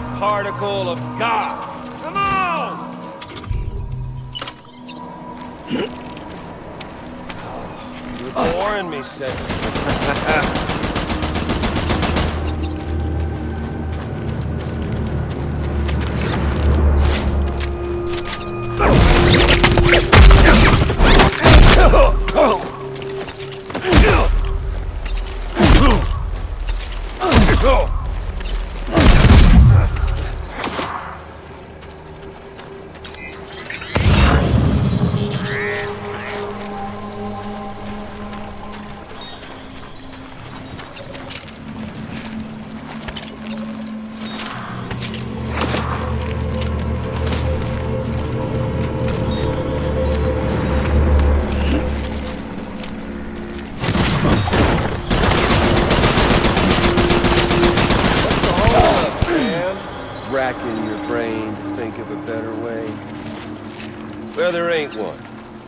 the particle of God. Come on! You're boring me, Seth.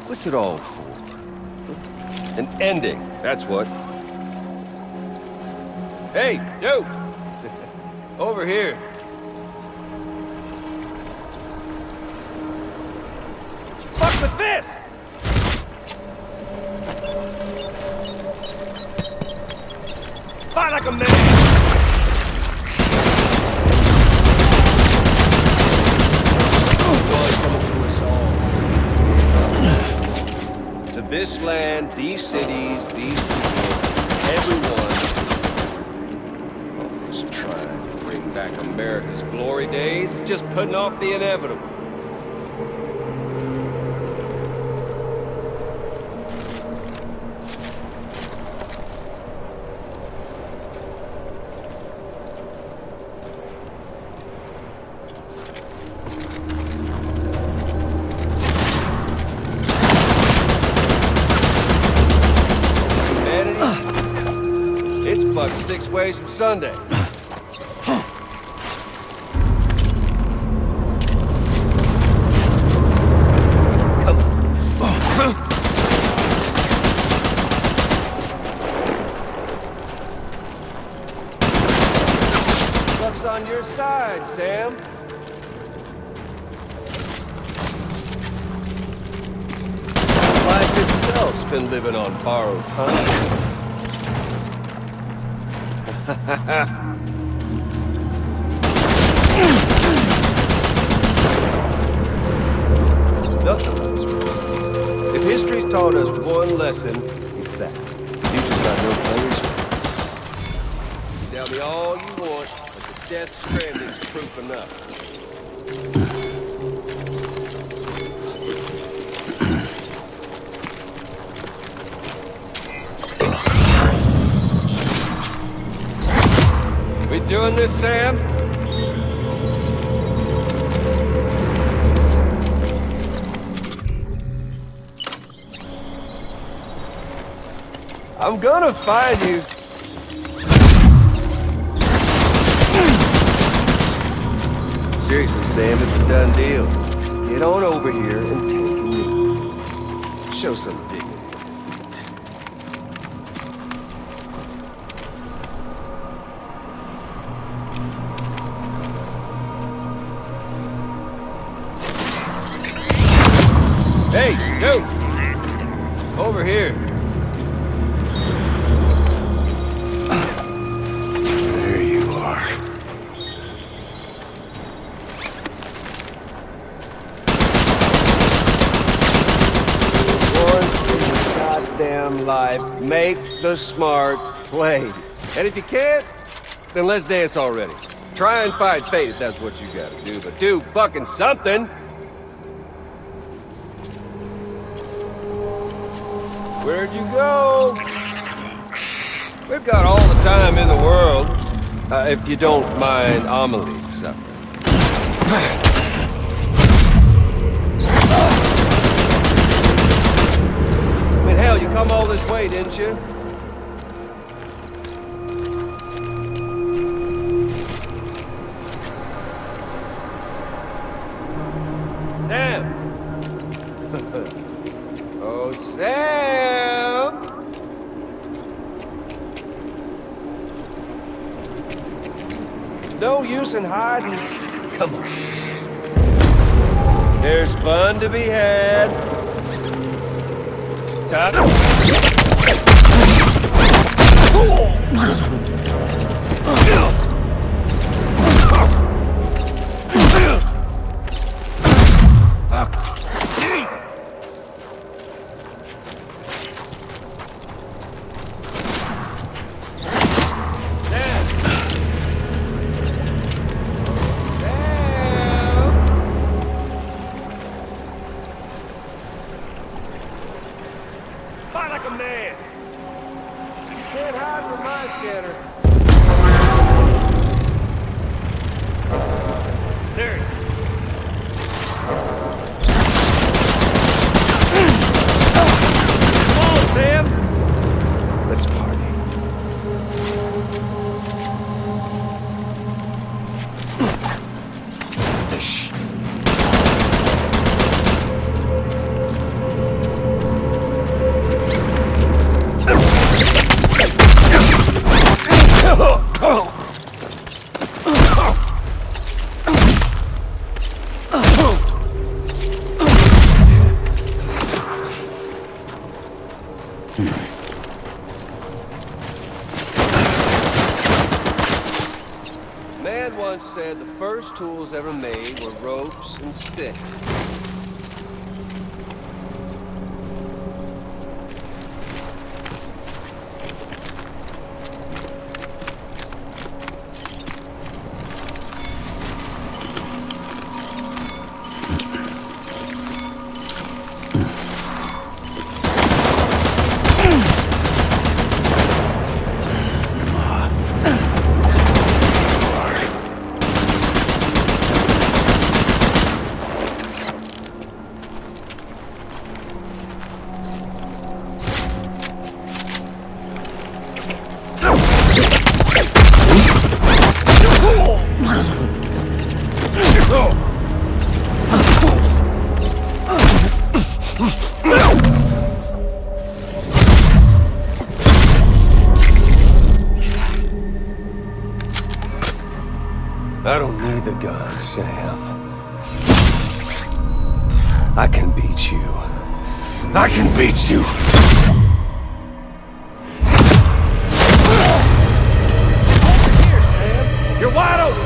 What's it all for? An ending, that's what. Hey, you! Over here. Fuck with this! Fight like a man! This land, these cities, these people, everyone is trying to bring back America's glory days. It's just putting off the inevitable. Ways from Sunday. Luck's on your side, Sam. Life itself's been living on borrowed time. Nothing. If history's taught us one lesson, it's that. You just got no place for us. You tell me all you want, but the Death Stranding's proof enough. Doing this, Sam? I'm gonna find you. Seriously, Sam, it's a done deal. Get on over here and take a knee. Show some dignity. Hey, dude! Over here. There you are. Once in your goddamn life, make the smart play. And if you can't, then let's dance already. Try and fight fate if that's what you gotta do, but do fucking something! Where'd you go? We've got all the time in the world, if you don't mind Amelie suffering. I mean, hell, you come all this way, didn't you? Sam! Oh, Sam! No use in hiding. Come on. There's fun to be had. Said the first tools ever made were ropes and sticks. I don't need the gun, Sam. I can beat you. I can beat you! Over here, Sam! You're wide open!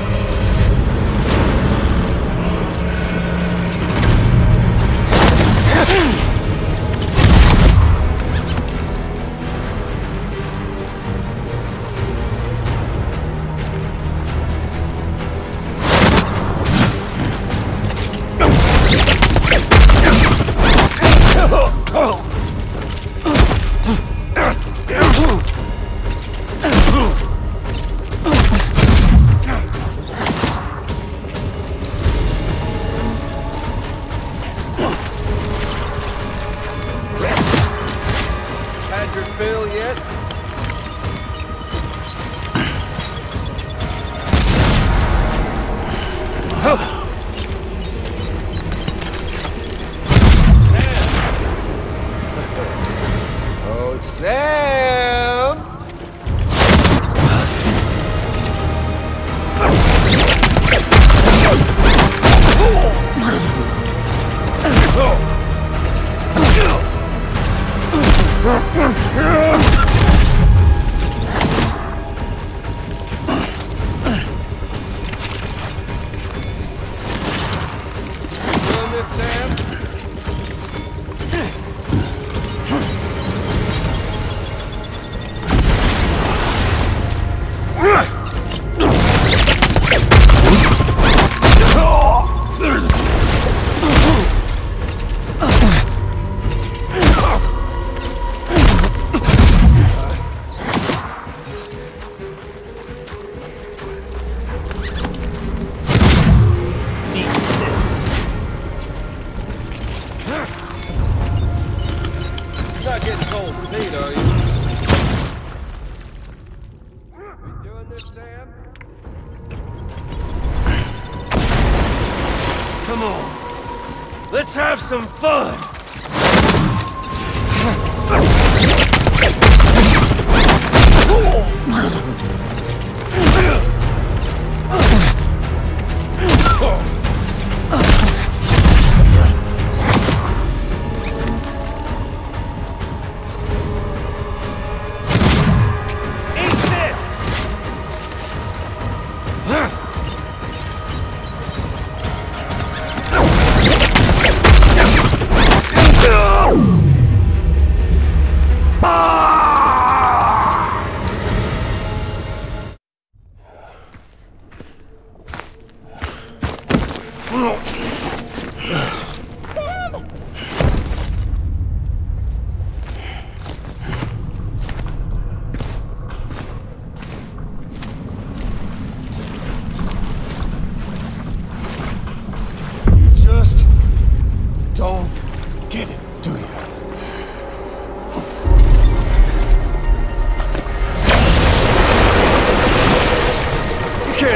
Come on, let's have some fun!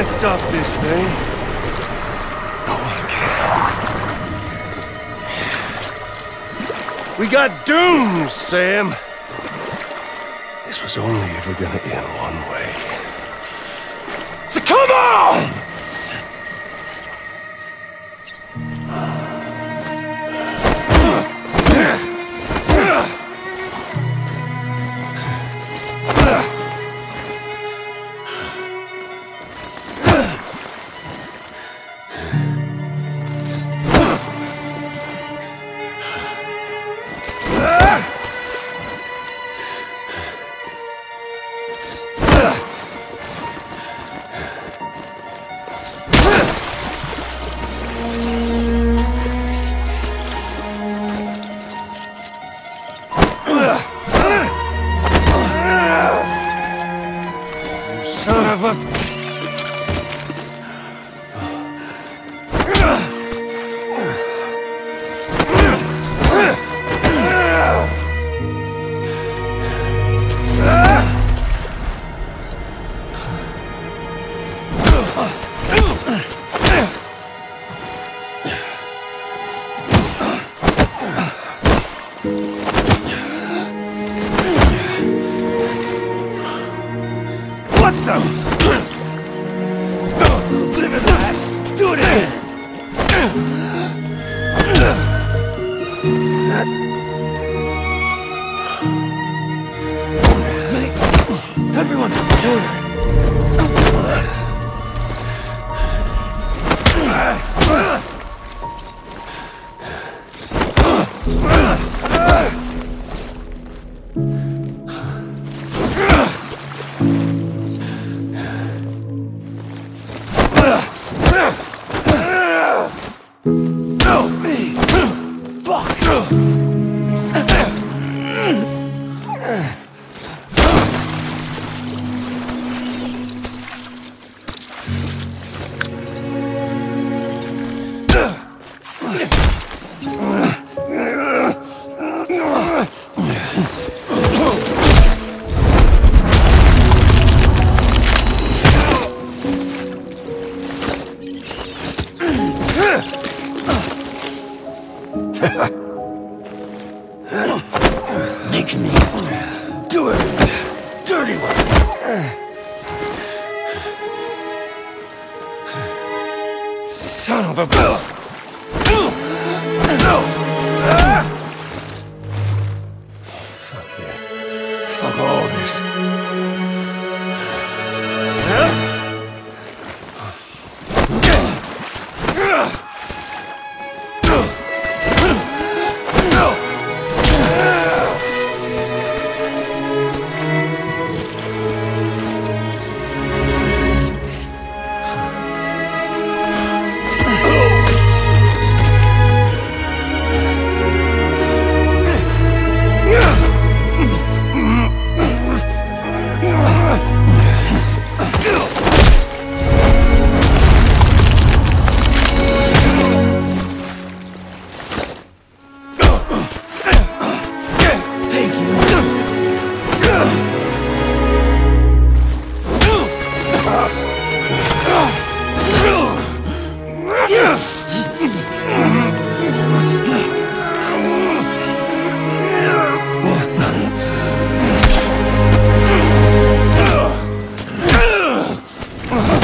Stop this thing. No one can. We got doomed, Sam. This was only ever gonna end one way. So come on!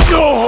Go!